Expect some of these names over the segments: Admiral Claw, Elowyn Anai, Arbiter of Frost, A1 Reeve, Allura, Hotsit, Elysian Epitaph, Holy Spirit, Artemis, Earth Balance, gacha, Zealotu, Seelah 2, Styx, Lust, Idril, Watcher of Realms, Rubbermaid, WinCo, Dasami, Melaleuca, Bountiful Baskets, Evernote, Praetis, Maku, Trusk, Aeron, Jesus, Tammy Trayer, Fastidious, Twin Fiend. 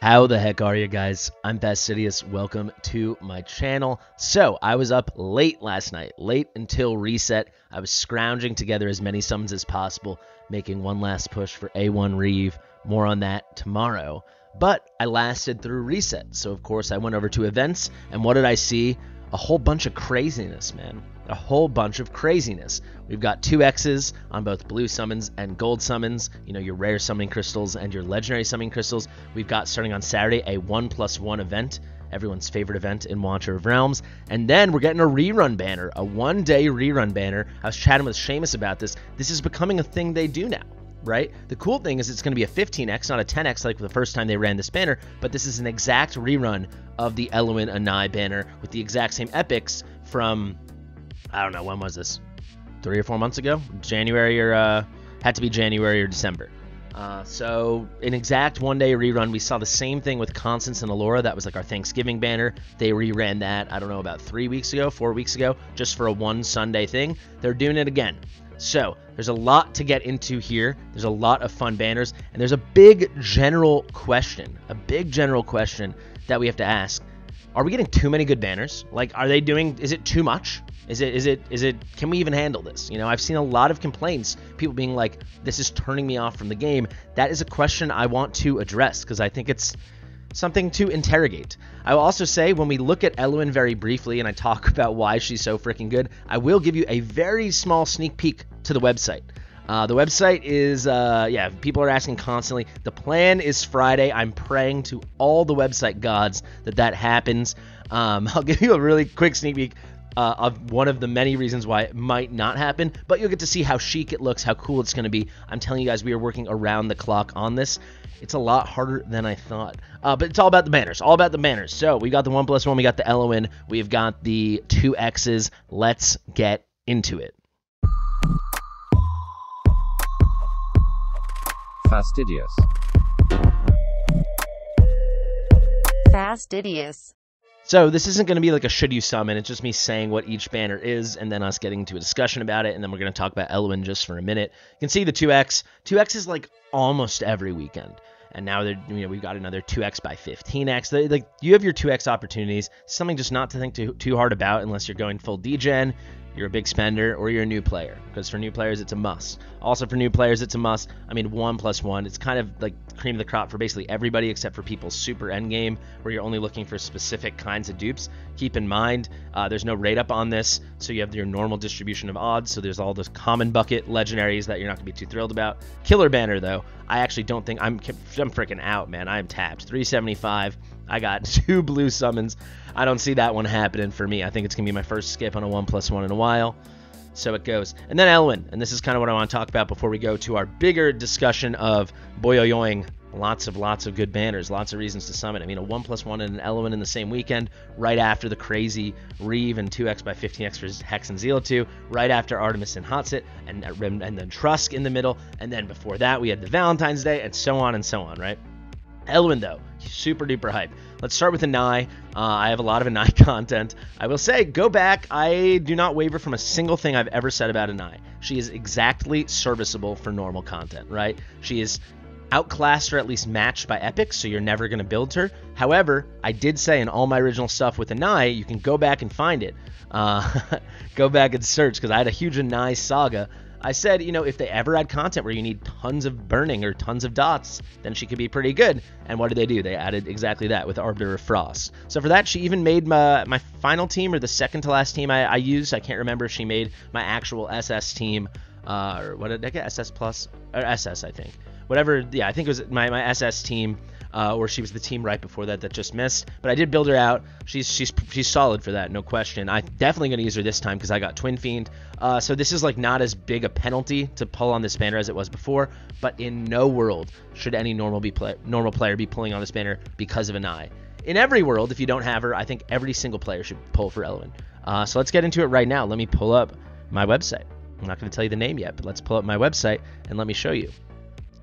How the heck are you guys? I'm Fastidious. Welcome to my channel. So, I was up late last night, late until reset. I was scrounging together as many summons as possible, making one last push for A1 Reeve. More on that tomorrow. But I lasted through reset, so of course I went over to events, and what did I see? A whole bunch of craziness, man. A whole bunch of craziness. We've got 2 X's on both blue summons and gold summons, you know, your rare summoning crystals and your legendary summoning crystals. We've got, starting on Saturday, a 1+1 event, everyone's favorite event in Watcher of Realms. And then we're getting a rerun banner, a one-day rerun banner. I was chatting with Seamus about this. This is becoming a thing they do now, right? The cool thing is it's going to be a 15X, not a 10X like the first time they ran this banner, but this is an exact rerun of the Elowyn Anai banner with the exact same epics from... I don't know, when was this? 3 or 4 months ago? January or, had to be January or December. So, an exact one-day rerun. We saw the same thing with Constance and Allura. That was like our Thanksgiving banner. They reran that, I don't know, about 3 weeks ago, 4 weeks ago, just for a one-Sunday thing. They're doing it again. So, there's a lot to get into here. There's a lot of fun banners. And there's a big general question, that we have to ask. Are we getting too many good banners? Like, are they doing, is it too much? Is it, can we even handle this? You know, I've seen a lot of complaints, people being like, this is turning me off from the game. That is a question I want to address because I think it's something to interrogate. I will also say, when we look at Elowyn very briefly and I talk about why she's so freaking good, I will give you a very small sneak peek to the website. The website is, yeah, people are asking constantly. The plan is Friday. I'm praying to all the website gods that that happens. I'll give you a really quick sneak peek of one of the many reasons why it might not happen, but you'll get to see how chic it looks, how cool it's going to be. I'm telling you guys, we are working around the clock on this. It's a lot harder than I thought, but it's all about the banners, all about the banners. So we got the 1+1, we got the Elowyn, we've got the 2 X's. Let's get into it. Fastidious. Fastidious. So this isn't going to be like a should you summon, it's just me saying what each banner is and then us getting into a discussion about it, and then we're going to talk about Elowyn just for a minute. You can see the 2X. 2X is like almost every weekend. And now they're, you know, we've got another 2X by 15X. They, like, you have your 2X opportunities, something just not to think too hard about unless you're going full degen, you're a big spender, or you're a new player. Because for new players, it's a must. Also for new players, it's a must. I mean, 1+1, it's kind of like cream of the crop for basically everybody except for people's super endgame, where you're only looking for specific kinds of dupes. Keep in mind, there's no rate up on this, so you have your normal distribution of odds, so there's all those common bucket legendaries that you're not going to be too thrilled about. Killer banner, though, I actually don't think, I'm freaking out, man. I'm tapped. 375. I got 2 blue summons. I don't see that one happening for me. I think it's going to be my first skip on a 1+1 in a while. So it goes. And then Elowyn. And this is kind of what I want to talk about before we go to our bigger discussion of boyoyoing. Lots of good banners. Lots of reasons to summon. I mean, a 1+1 and an Elowyn in the same weekend. Right after the crazy Reeve and 2X by 15X for Hex and Zealotu. Right after Artemis and Hotsit. And then Trusk in the middle. And then before that, we had the Valentine's Day. And so on, right? Elowyn, though, super duper hype. Let's start with Anai. I have a lot of Anai content. I will say, go back. I do not waver from a single thing I've ever said about Anai. She is exactly serviceable for normal content, right? She is outclassed or at least matched by epics, so you're never going to build her. However, I did say in all my original stuff with Anai, you can go back and find it. Go back and search, because I had a huge Anai saga. I said, you know, if they ever had content where you need tons of burning or tons of dots, then she could be pretty good. And what did they do? They added exactly that with Arbiter of Frost. So for that, she even made my final team, or the second to last team I used. I can't remember if she made my actual SS team, or what did I get? SS plus, or SS, I think. Whatever, yeah, I think it was my SS team, or she was the team right before that that just missed. But I did build her out. She's solid for that, no question. I'm definitely going to use her this time because I got Twin Fiend. So this is like not as big a penalty to pull on this banner as it was before. But in no world should any normal player be pulling on this banner because of Anai. In every world, if you don't have her, I think every single player should pull for Elowyn. So let's get into it right now. Let me pull up my website. I'm not going to tell you the name yet, but let's pull up my website and let me show you.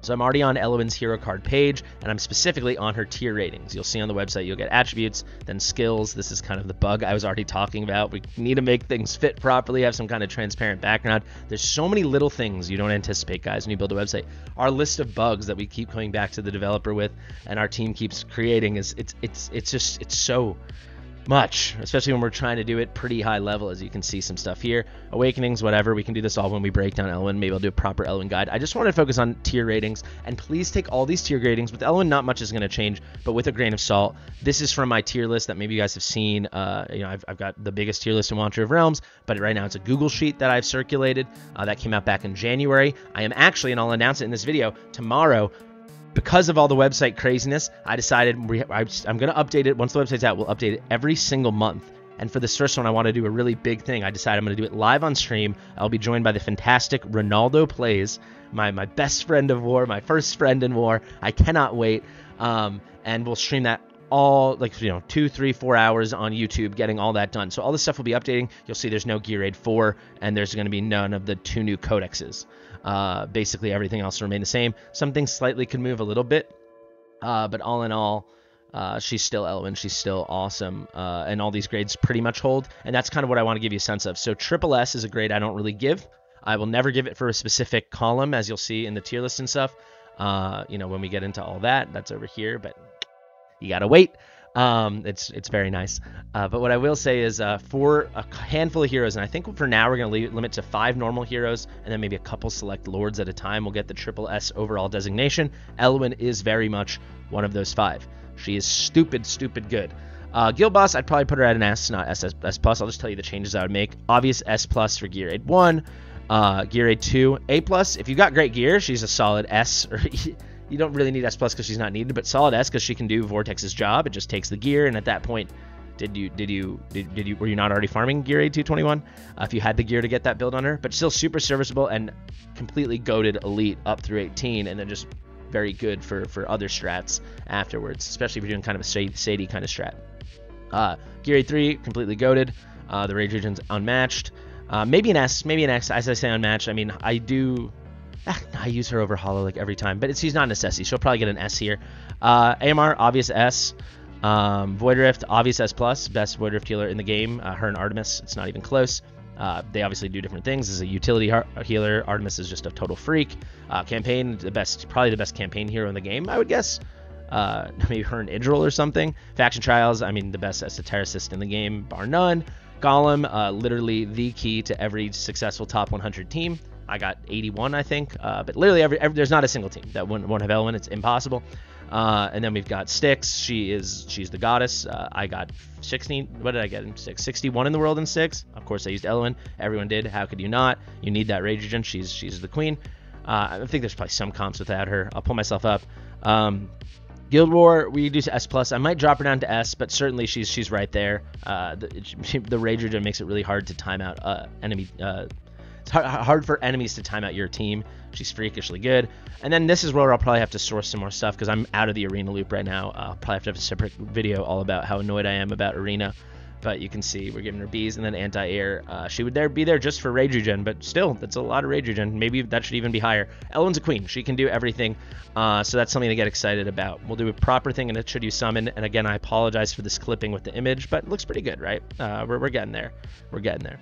So I'm already on Elowyn's hero card page, and I'm specifically on her tier ratings. You'll see on the website, you'll get attributes, then skills. This is kind of the bug I was already talking about. We need to make things fit properly, have some kind of transparent background. There's so many little things you don't anticipate, guys, when you build a website. Our list of bugs that we keep coming back to the developer with, and our team keeps creating, is it's so much, especially when we're trying to do it pretty high level, as you can see some stuff here. Awakenings, whatever, we can do this all when we break down Elowyn. Maybe I'll do a proper Elowyn guide. I just want to focus on tier ratings, and please take all these tier ratings. With Elowyn, not much is going to change, but with a grain of salt. This is from my tier list that maybe you guys have seen. I've got the biggest tier list in Watcher of Realms, but right now it's a Google sheet that I've circulated that came out back in January. I am actually, and I'll announce it in this video, tomorrow, because of all the website craziness, I decided I'm going to update it. Once the website's out, we'll update it every single month. And for this first one, I want to do a really big thing. I decided I'm going to do it live on stream. I'll be joined by the fantastic Ronaldo Plays, my best friend of war, my first friend in war. I cannot wait. And we'll stream that all, like, you know, 2, 3, 4 hours on YouTube, getting all that done. So all this stuff will be updating. You'll see there's no Gear Aid 4, and there's going to be none of the 2 new codexes. Basically everything else remained the same. Some things slightly could move a little bit, but all in all, she's still Elowyn. She's still awesome, and all these grades pretty much hold, and that's kind of what I want to give you a sense of. So triple S is a grade I don't really give. I will never give it for a specific column, as you'll see in the tier list and stuff. You know, when we get into all that, that's over here, but you gotta wait. It's very nice. But what I will say is, for a handful of heroes, and I think for now we're going to limit to 5 normal heroes, and then maybe a couple select lords at a time, we'll get the triple S overall designation. Elowyn is very much one of those 5. She is stupid, stupid good. Guild Boss, I'd probably put her at an S, not S+. I'll just tell you the changes I would make. Obvious S+ for Gear Aid 1, Gear Aid 2, A+. If you got great gear, she's a solid S or E. You don't really need S+ because she's not needed, but solid S because she can do Vortex's job. It just takes the gear, and at that point, were you not already farming Gear Aid 221? If you had the gear to get that build on her, but still super serviceable and completely goated elite up through 18, and then just very good for other strats afterwards, especially if you're doing kind of a Sadie kind of strat. Gear Aid 3, completely goated. The Rage Region's unmatched. Maybe an S, maybe an X. As I say unmatched, I mean, I use her over Hollow like every time, but she's not a necessity. She'll probably get an S here. AMR, obvious S. Void Rift, obvious S+. Best Void Rift healer in the game. Her and Artemis, it's not even close. They obviously do different things. This is a utility healer. Artemis is just a total freak. Campaign, probably the best campaign hero in the game, I would guess. Maybe her and Idril or something. Faction Trials, I mean, the best esotericist in the game, bar none. Golem, literally the key to every successful top 100 team. I got 81, I think, but literally there's not a single team that won't have Elowyn. It's impossible. And then we've got Styx. She's the goddess. I got 16. What did I get in 6? 61 in the world in 6. Of course, I used Elowyn. Everyone did. How could you not? You need that Rage Regen. She's the queen. I think there's probably some comps without her. I'll pull myself up. Guild War, we do to S+. I might drop her down to S, but certainly she's right there. The Rage Regen makes it really hard to time out enemy. It's hard for enemies to time out your team. She's freakishly good. And then this is where I'll probably have to source some more stuff because I'm out of the arena loop right now. I'll probably have to have a separate video all about how annoyed I am about arena. But you can see we're giving her Bs and then anti-air. She would be there just for Rage Regen, but still, that's a lot of Rage Regen. Maybe that should even be higher. Elowyn's a queen. She can do everything. So that's something to get excited about. We'll do a proper thing and it should you summon. And again, I apologize for this clipping with the image, but it looks pretty good, right? We're getting there. We're getting there.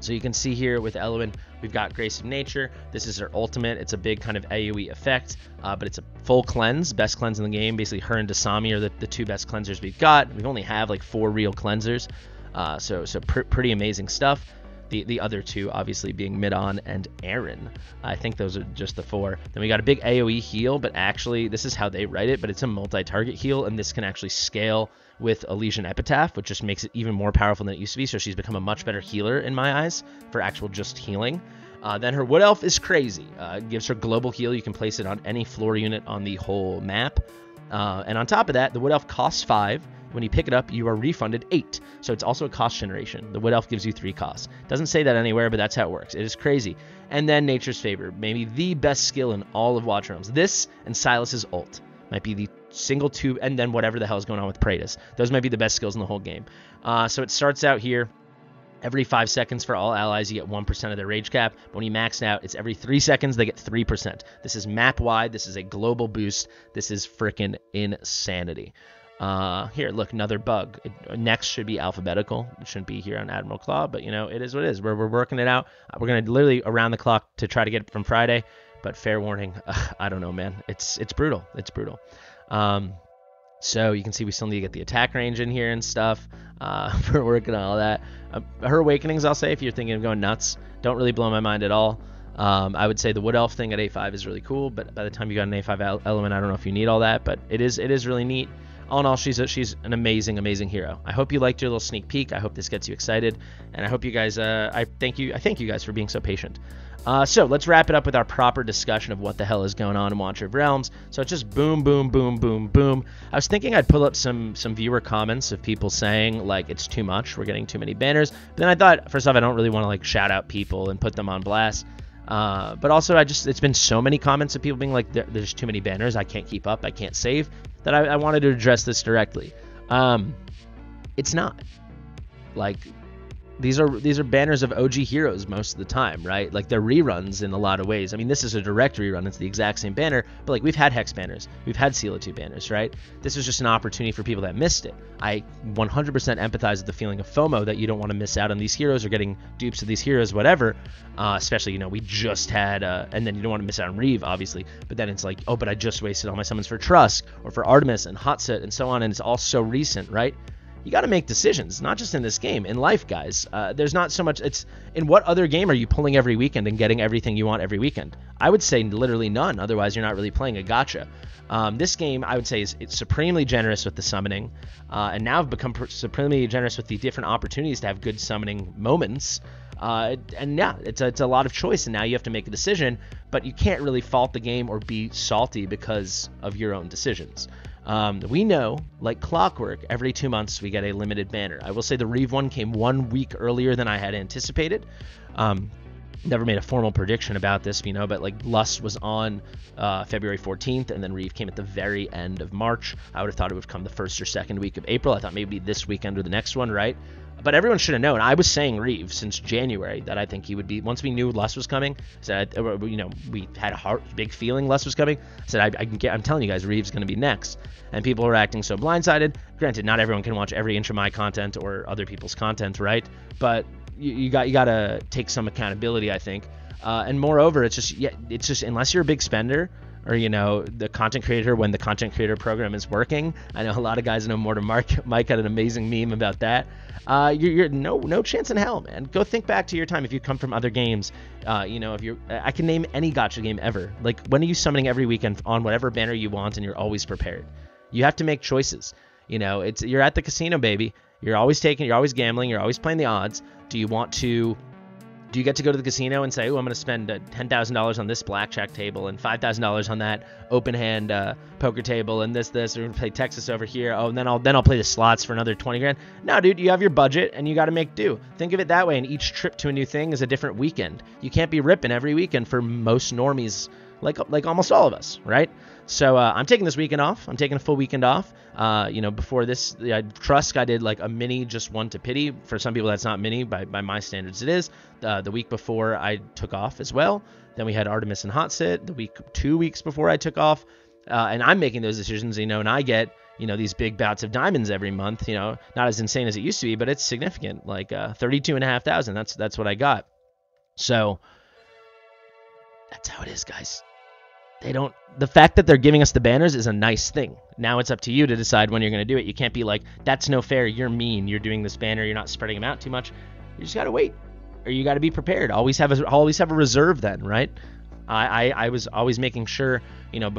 So you can see here with Elowyn, we've got Grace of Nature. This is her ultimate. It's a big kind of AoE effect, but it's a full cleanse, best cleanse in the game. Basically, her and Dasami are the 2 best cleansers we've got. We only have like 4 real cleansers, so pretty amazing stuff. The other 2, obviously, being Midon and Aeron. I think those are just the 4. Then we got a big AoE heal, but actually, this is how they write it, but it's a multi-target heal, and this can actually scale with Elysian Epitaph, which just makes it even more powerful than it used to be, so she's become a much better healer in my eyes for actual just healing. Then her Wood Elf is crazy. It gives her global heal. You can place it on any floor unit on the whole map. And on top of that, the Wood Elf costs 5. When you pick it up, you are refunded 8. So it's also a cost generation. The Wood Elf gives you 3 costs. Doesn't say that anywhere, but that's how it works. It is crazy. And then Nature's Favor, maybe the best skill in all of Watcher Realms. This and Silas's ult might be the single 2, and then whatever the hell is going on with Praetis. Those might be the best skills in the whole game. So it starts out here. Every 5 seconds for all allies, you get 1% of their rage cap. But when you max out, it's every 3 seconds, they get 3%. This is map-wide. This is a global boost. This is freaking insanity. Here, look, another bug. Next should be alphabetical. It shouldn't be here on Admiral Claw, but, you know, it is what it is. We're working it out. We're going to literally around the clock to try to get it from Friday. But fair warning, I don't know, man. It's brutal. It's brutal. So you can see we still need to get the attack range in here and stuff. We're working on all that. Her Awakenings, I'll say, if you're thinking of going nuts, don't really blow my mind at all. I would say the Wood Elf thing at A5 is really cool, but by the time you got an A5 element, I don't know if you need all that, but it is really neat. All in all, she's an amazing, amazing hero. I hope you liked your little sneak peek. I hope this gets you excited, and I hope you guys. I thank you guys for being so patient. So let's wrap it up with our proper discussion of what the hell is going on in Watcher of Realms. So it's just boom, boom, boom, boom, boom. I was thinking I'd pull up some viewer comments of people saying like it's too much, we're getting too many banners. But then I thought, first off, I don't really want to like shout out people and put them on blast. But also it's been so many comments of people being like there's too many banners, I can't keep up, I can't save, that I wanted to address this directly. It's not like these are banners of OG heroes most of the time, right? Like they're reruns in a lot of ways. I mean, this is a direct rerun, it's the exact same banner, but like we've had Hex banners, we've had Seelah 2 banners, right? This is just an opportunity for people that missed it. I 100% empathize with the feeling of FOMO that you don't want to miss out on these heroes or getting dupes of these heroes, whatever. Especially, you know, we just had, and then you don't want to miss out on Reeve, obviously, but then it's like, oh, but I just wasted all my summons for Trusk or for Artemis and Hotsit and so on, and it's all so recent, right? You got to make decisions, not just in this game, in life, guys. There's not so much. It's in what other game are you pulling every weekend and getting everything you want every weekend? I would say literally none. Otherwise, you're not really playing a gacha. This game, I would say, it's supremely generous with the summoning, and now I've become supremely generous with the different opportunities to have good summoning moments. And yeah, it's a lot of choice, and now you have to make a decision. But you can't really fault the game or be salty because of your own decisions. We know, like clockwork, every 2 months we get a limited banner. I will say the Reeve one came 1 week earlier than I had anticipated. Never made a formal prediction about this, you know, but like Lust was on February 14th, and then Reeve came at the very end of March. I would have thought it would come the first or second week of April. I thought maybe this weekend or the next one, right? But everyone should have known. I was saying Reeve since January that I think he would be. Once we knew Lust was coming, said, you know, we had a big feeling Lust was coming. Said, I'm telling you guys, Reeve's going to be next. And people were acting so blindsided. Granted, not everyone can watch every inch of my content or other people's content, right? But you got to take some accountability, I think. And moreover, it's just unless you're a big spender. Or, you know, the content creator, when the content creator program is working. I know a lot of guys know more to Mark. Mike had an amazing meme about that. You're no chance in hell, man. Go think back to your time if you come from other games. You know, if you're, I can name any gacha game ever. Like, when are you summoning every weekend on whatever banner you want and you're always prepared? You have to make choices. You know, you're at the casino, baby. You're always gambling. You're always playing the odds. Do you get to go to the casino and say, oh, I'm going to spend $10,000 on this blackjack table and $5,000 on that open hand poker table and this, we're going to play Texas over here. Oh, and then I'll play the slots for another 20 grand. No, dude, you have your budget and you got to make do. Think of it that way. And each trip to a new thing is a different weekend. You can't be ripping every weekend for most normies, like almost all of us, right? So I'm taking this weekend off. I'm taking a full weekend off. You know, before this, Trusk, I did like a mini, just one to pity. For some people, that's not mini. By my standards, it is. The week before, I took off as well. Then we had Artemis and Hotsit. The week, 2 weeks before I took off. And I'm making those decisions, you know, and I get, you know, these big bouts of diamonds every month. You know, not as insane as it used to be, but it's significant. Like 32,500. That's what I got. So that's how it is, guys. The fact that they're giving us the banners is a nice thing. Now it's up to you to decide when you're going to do it. You can't be like, that's no fair. You're mean. You're doing this banner. You're not spreading them out too much. You just got to wait, or you got to be prepared. Always have a reserve then, right? I was always making sure, you know,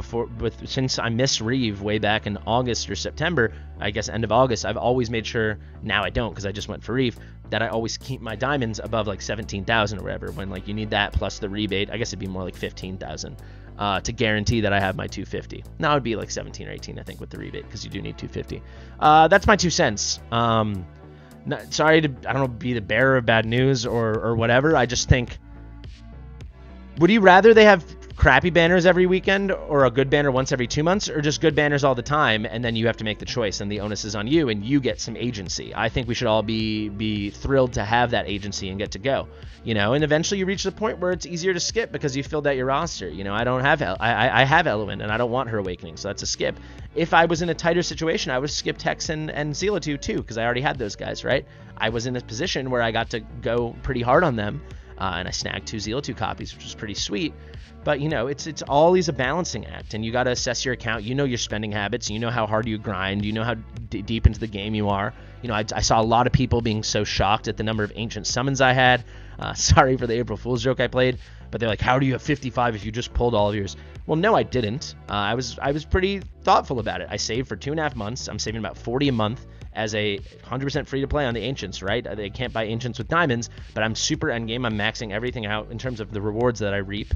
since I missed Reeve way back in August or September, I guess end of August, I've always made sure, now I don't because I just went for Reeve, that I always keep my diamonds above like 17,000 or whatever, when like you need that plus the rebate. I guess it'd be more like 15,000. To guarantee that I have my 250. Now it would be like 17 or 18, I think, with the rebate, because you do need 250. That's my 2 cents. Sorry to, I don't know, be the bearer of bad news or whatever. I just think, would you rather they have crappy banners every weekend or a good banner once every 2 months, or just good banners all the time, and then you have to make the choice, and the onus is on you, and you get some agency. I think we should all be thrilled to have that agency and get to go, you know, and eventually you reach the point where it's easier to skip because you filled out your roster. You know, I don't have I have Elowyn, and I don't want her awakening, so that's a skip. If I was in a tighter situation, I would skip Hex and Zealotu too, because I already had those guys, right? I was in a position where I got to go pretty hard on them, and I snagged 2 Zealotu copies, which was pretty sweet. But, you know, it's always a balancing act, and you got to assess your account. You know your spending habits. You know how hard you grind. You know how deep into the game you are. You know, I saw a lot of people being so shocked at the number of ancient summons I had. Sorry for the April Fool's joke I played, but they're like, how do you have 55 if you just pulled all of yours? Well, no, I didn't. I was pretty thoughtful about it. I saved for 2.5 months. I'm saving about 40 a month as a 100% free-to-play on the Ancients, right? They can't buy Ancients with diamonds, but I'm super endgame. I'm maxing everything out in terms of the rewards that I reap.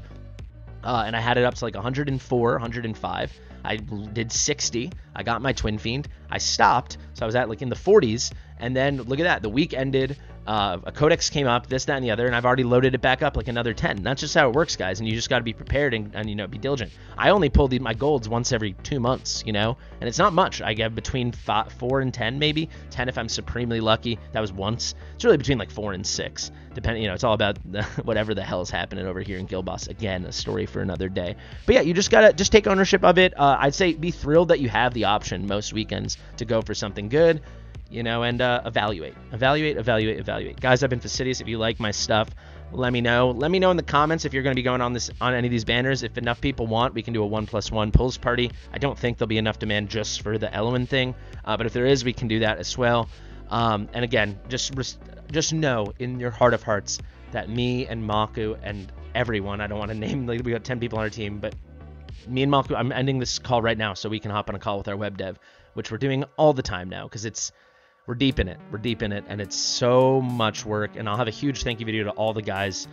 And I had it up to like 104, 105. I did 60. I got my Twin Fiend. I stopped, so I was at like in the 40s. And then look at that. The week ended. A codex came up, this, that, and the other, and I've already loaded it back up like another 10. That's just how it works, guys. And you just got to be prepared and you know, be diligent. I only pull my golds once every 2 months, you know, and it's not much. I get between 4 and 10, maybe 10 if I'm supremely lucky. That was once. It's really between like 4 and 6, depending. You know, it's all about whatever the hell is happening over here in Guild Boss. Again, a story for another day. But yeah, you just gotta just take ownership of it. I'd say be thrilled that you have the option most weekends to go for something good. You know, and evaluate. Guys, I've been Fastidious. If you like my stuff, let me know. Let me know in the comments if you're going to be going on this on any of these banners. If enough people want, we can do a 1+1 pulls party. I don't think there'll be enough demand just for the Elowyn thing, but if there is, we can do that as well. And again, just know in your heart of hearts that me and Maku and everyone, I don't want to name, like, we got 10 people on our team, but me and Maku, I'm ending this call right now so we can hop on a call with our web dev, which we're doing all the time now because it's, we're deep in it. We're deep in it, and it's so much work. And I'll have a huge thank you video to all the guys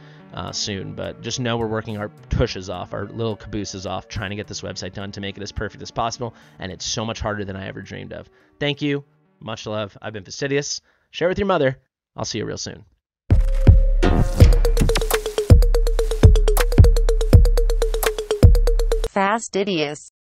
soon. But just know we're working our tushes off, our little cabooses off, trying to get this website done to make it as perfect as possible. And it's so much harder than I ever dreamed of. Thank you. Much love. I've been Fastidious. Share with your mother. I'll see you real soon. Fastidious.